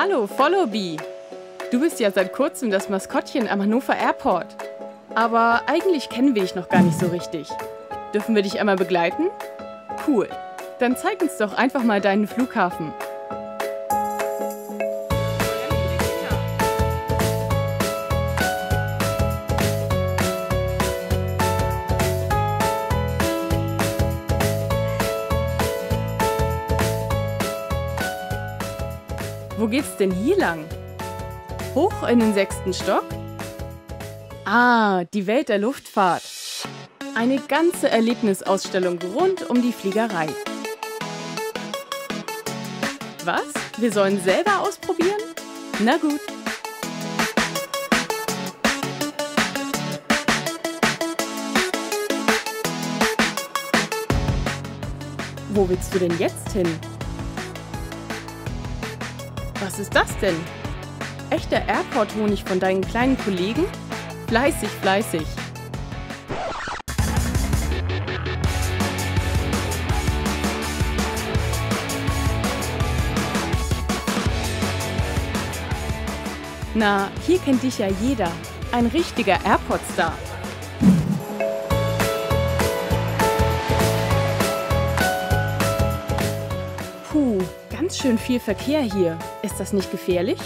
Hallo, Follow-Bee. Du bist ja seit kurzem das Maskottchen am Hannover Airport. Aber eigentlich kennen wir dich noch gar nicht so richtig. Dürfen wir dich einmal begleiten? Cool. Dann zeig uns doch einfach mal deinen Flughafen. Wo geht's denn hier lang? Hoch in den 6. Stock? Ah, die Welt der Luftfahrt. Eine ganze Erlebnisausstellung rund um die Fliegerei. Was? Wir sollen selber ausprobieren? Na gut. Wo willst du denn jetzt hin? Was ist das denn? Echter Airport-Honig von deinen kleinen Kollegen? Fleißig, fleißig! Na, hier kennt dich ja jeder. Ein richtiger Airport-Star. Puh, ganz schön viel Verkehr hier. Ist das nicht gefährlich?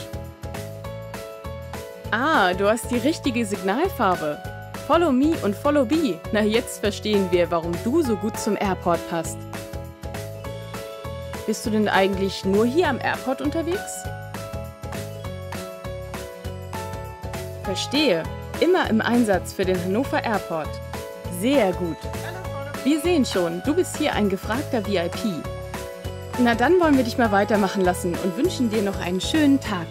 Ah, du hast die richtige Signalfarbe. Follow me und follow Bee. Na, jetzt verstehen wir, warum du so gut zum Airport passt. Bist du denn eigentlich nur hier am Airport unterwegs? Verstehe. Immer im Einsatz für den Hannover Airport. Sehr gut. Wir sehen schon, du bist hier ein gefragter VIP. Na, dann wollen wir dich mal weitermachen lassen und wünschen dir noch einen schönen Tag.